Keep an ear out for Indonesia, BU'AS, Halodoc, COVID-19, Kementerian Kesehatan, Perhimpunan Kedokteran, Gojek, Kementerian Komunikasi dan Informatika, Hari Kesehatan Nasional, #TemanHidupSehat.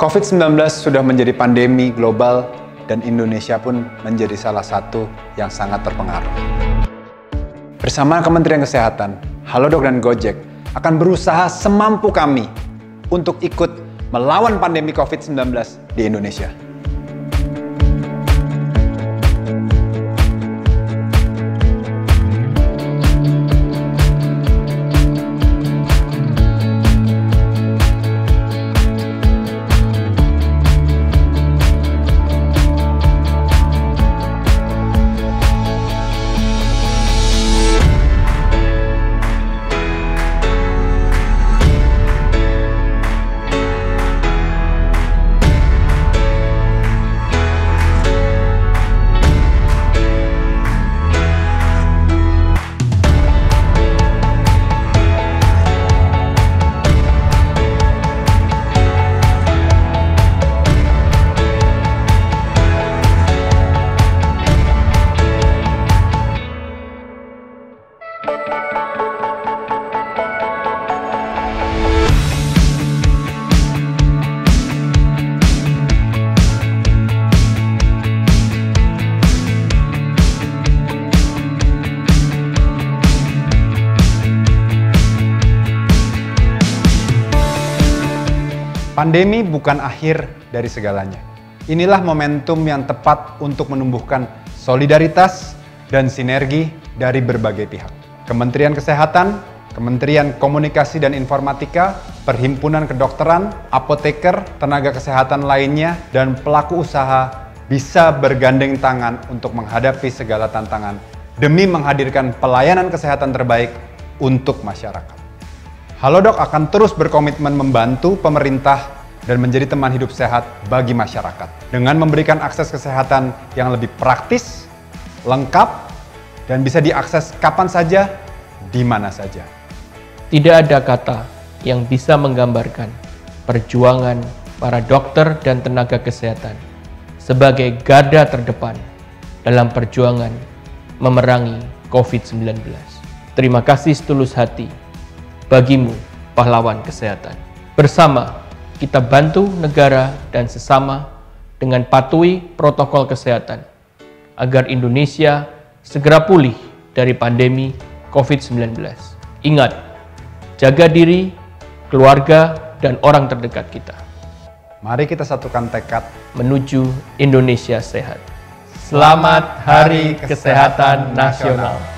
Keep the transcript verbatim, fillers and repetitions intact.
covid sembilan belas sudah menjadi pandemi global dan Indonesia pun menjadi salah satu yang sangat terpengaruh. Bersama Kementerian Kesehatan, Halodoc dan Gojek akan berusaha semampu kami untuk ikut melawan pandemi covid sembilan belas di Indonesia. Pandemi bukan akhir dari segalanya. Inilah momentum yang tepat untuk menumbuhkan solidaritas dan sinergi dari berbagai pihak. Kementerian Kesehatan, Kementerian Komunikasi dan Informatika, Perhimpunan Kedokteran, apoteker, tenaga kesehatan lainnya, dan pelaku usaha bisa bergandeng tangan untuk menghadapi segala tantangan demi menghadirkan pelayanan kesehatan terbaik untuk masyarakat. Halodoc akan terus berkomitmen membantu pemerintah dan menjadi teman hidup sehat bagi masyarakat dengan memberikan akses kesehatan yang lebih praktis, lengkap, dan bisa diakses kapan saja, di mana saja. Tidak ada kata yang bisa menggambarkan perjuangan para dokter dan tenaga kesehatan sebagai garda terdepan dalam perjuangan memerangi covid sembilan belas. Terima kasih setulus hati. Bagimu, pahlawan kesehatan. Bersama, kita bantu negara dan sesama dengan patuhi protokol kesehatan agar Indonesia segera pulih dari pandemi covid sembilan belas. Ingat, jaga diri, keluarga, dan orang terdekat kita. Mari kita satukan tekad menuju Indonesia sehat. Selamat Hari Kesehatan Nasional.